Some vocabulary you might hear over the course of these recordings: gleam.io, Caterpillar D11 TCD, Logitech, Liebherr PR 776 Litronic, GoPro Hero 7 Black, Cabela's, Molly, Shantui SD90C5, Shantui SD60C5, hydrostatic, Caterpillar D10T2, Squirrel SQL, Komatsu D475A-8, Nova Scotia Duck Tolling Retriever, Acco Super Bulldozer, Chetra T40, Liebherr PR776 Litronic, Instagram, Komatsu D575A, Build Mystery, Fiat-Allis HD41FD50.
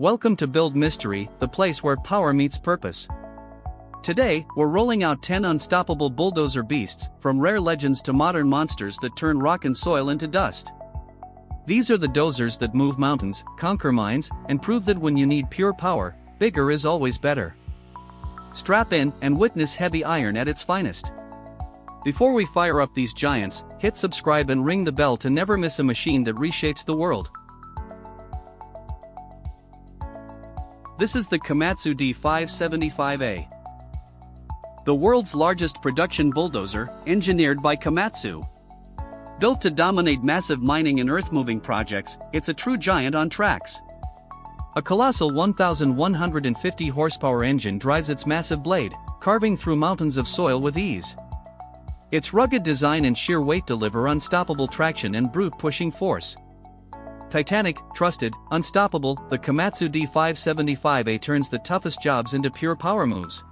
Welcome to Build Mystery, the place where power meets purpose. Today, we're rolling out 10 unstoppable bulldozer beasts, from rare legends to modern monsters that turn rock and soil into dust. These are the dozers that move mountains, conquer mines, and prove that when you need pure power, bigger is always better. Strap in and witness heavy iron at its finest. Before we fire up these giants, hit subscribe and ring the bell to never miss a machine that reshapes the world. This is the Komatsu D575A, the world's largest production bulldozer, engineered by Komatsu. Built to dominate massive mining and earth-moving projects, it's a true giant on tracks. A colossal 1,150 horsepower engine drives its massive blade, carving through mountains of soil with ease. Its rugged design and sheer weight deliver unstoppable traction and brute pushing force. Titanic, trusted, unstoppable, the Komatsu D575A turns the toughest jobs into pure power moves.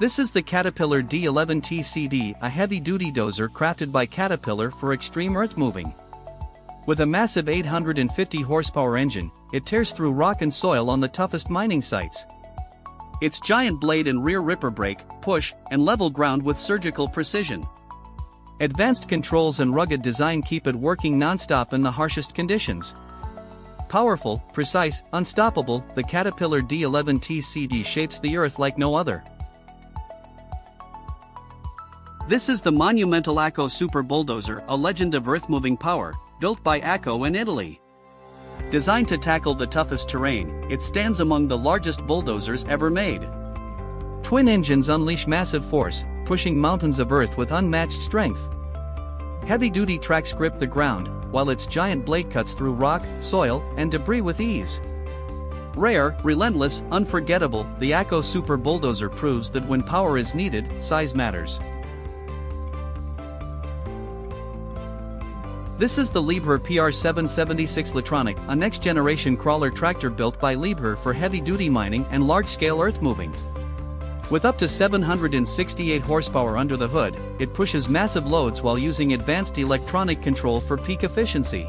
This is the Caterpillar D11 TCD, a heavy-duty dozer crafted by Caterpillar for extreme earth-moving. With a massive 850 horsepower engine, it tears through rock and soil on the toughest mining sites. Its giant blade and rear ripper brake, push, and level ground with surgical precision. Advanced controls and rugged design keep it working non-stop in the harshest conditions. Powerful, precise, unstoppable, the Caterpillar D11 TCD shapes the earth like no other. This is the monumental Acco Super Bulldozer, a legend of earth-moving power, built by Acco in Italy. Designed to tackle the toughest terrain, it stands among the largest bulldozers ever made. Twin engines unleash massive force, pushing mountains of earth with unmatched strength. Heavy-duty tracks grip the ground, while its giant blade cuts through rock, soil, and debris with ease. Rare, relentless, unforgettable, the Acco Super Bulldozer proves that when power is needed, size matters. This is the Liebherr PR776 Litronic, a next-generation crawler tractor built by Liebherr for heavy-duty mining and large-scale earth-moving. With up to 768 horsepower under the hood, it pushes massive loads while using advanced electronic control for peak efficiency.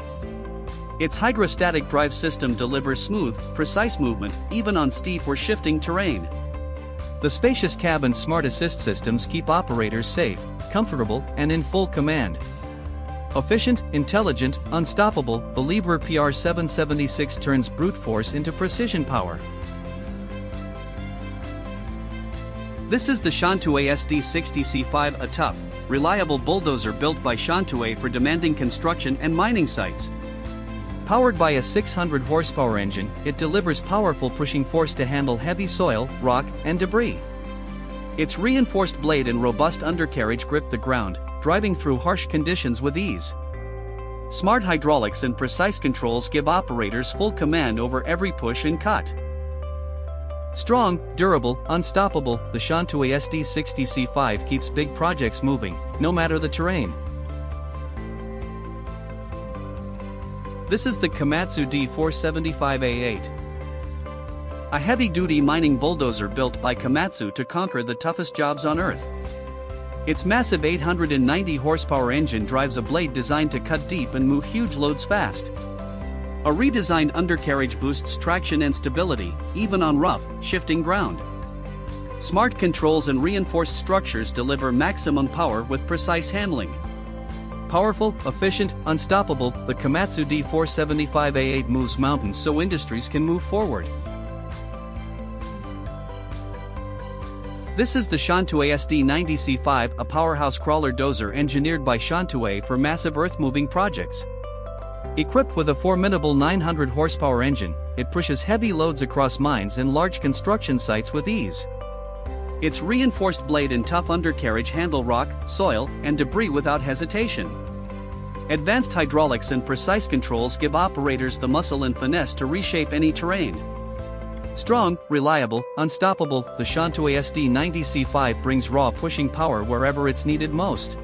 Its hydrostatic drive system delivers smooth, precise movement, even on steep or shifting terrain. The spacious cab and smart assist systems keep operators safe, comfortable, and in full command. Efficient, intelligent, unstoppable, the Liebherr PR776 turns brute force into precision power. This is the Shantui SD60C5, a tough, reliable bulldozer built by Shantui for demanding construction and mining sites. Powered by a 600 horsepower engine, it delivers powerful pushing force to handle heavy soil, rock, and debris. Its reinforced blade and robust undercarriage grip the ground, driving through harsh conditions with ease. Smart hydraulics and precise controls give operators full command over every push and cut. Strong, durable, unstoppable, the Shantui SD60C5 keeps big projects moving, no matter the terrain. This is the Komatsu D475A-8, a heavy-duty mining bulldozer built by Komatsu to conquer the toughest jobs on Earth. Its massive 890 horsepower engine drives a blade designed to cut deep and move huge loads fast. A redesigned undercarriage boosts traction and stability, even on rough, shifting ground. Smart controls and reinforced structures deliver maximum power with precise handling. Powerful, efficient, unstoppable, the Komatsu D475A8 moves mountains so industries can move forward. This is the Shantui SD90C5, a powerhouse crawler dozer engineered by Shantui for massive earth-moving projects. Equipped with a formidable 900 horsepower engine, it pushes heavy loads across mines and large construction sites with ease. Its reinforced blade and tough undercarriage handle rock, soil, and debris without hesitation. Advanced hydraulics and precise controls give operators the muscle and finesse to reshape any terrain. Strong, reliable, unstoppable, the Shantui SD90C5 brings raw pushing power wherever it's needed most.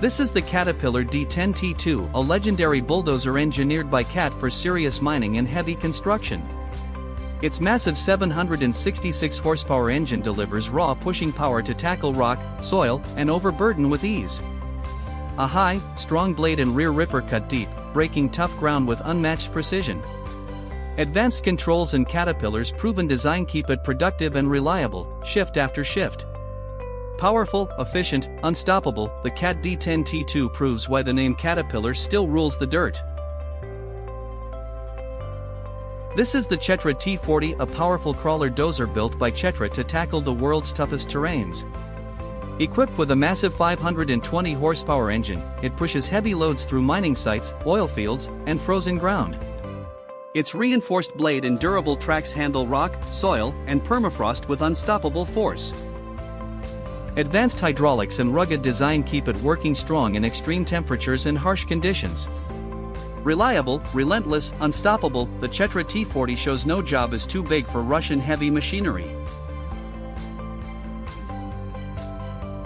This is the Caterpillar D10T2, a legendary bulldozer engineered by Cat for serious mining and heavy construction. Its massive 766 horsepower engine delivers raw pushing power to tackle rock, soil, and overburden with ease. A high, strong blade and rear ripper cut deep, breaking tough ground with unmatched precision. Advanced controls and Caterpillar's proven design keep it productive and reliable, shift after shift. Powerful, efficient, unstoppable, the Cat D10T2 proves why the name Caterpillar still rules the dirt. This is the Chetra T40, a powerful crawler dozer built by Chetra to tackle the world's toughest terrains. Equipped with a massive 520 horsepower engine, it pushes heavy loads through mining sites, oil fields, and frozen ground. Its reinforced blade and durable tracks handle rock, soil, and permafrost with unstoppable force. Advanced hydraulics and rugged design keep it working strong in extreme temperatures and harsh conditions. Reliable, relentless, unstoppable, the Chetra T40 shows no job is too big for Russian heavy machinery.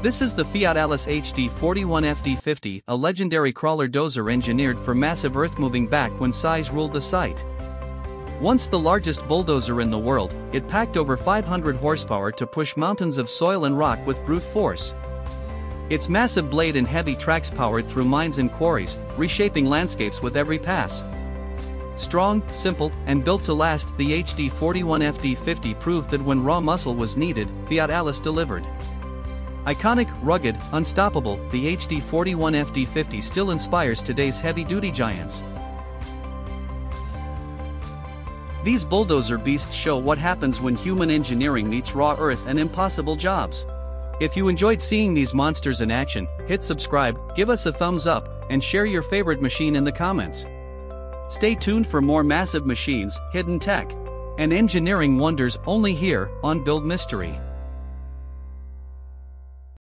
This is the Fiat-Allis HD41FD50, a legendary crawler dozer engineered for massive earth-moving back when size ruled the site. Once the largest bulldozer in the world, it packed over 500 horsepower to push mountains of soil and rock with brute force. Its massive blade and heavy tracks powered through mines and quarries, reshaping landscapes with every pass. Strong, simple, and built to last, the HD41FD50 proved that when raw muscle was needed, Fiat-Allis delivered. Iconic, rugged, unstoppable, the HD41FD50 still inspires today's heavy-duty giants. These bulldozer beasts show what happens when human engineering meets raw earth and impossible jobs. If you enjoyed seeing these monsters in action, hit subscribe, give us a thumbs up, and share your favorite machine in the comments. Stay tuned for more massive machines, hidden tech, and engineering wonders only here on Build Mystery.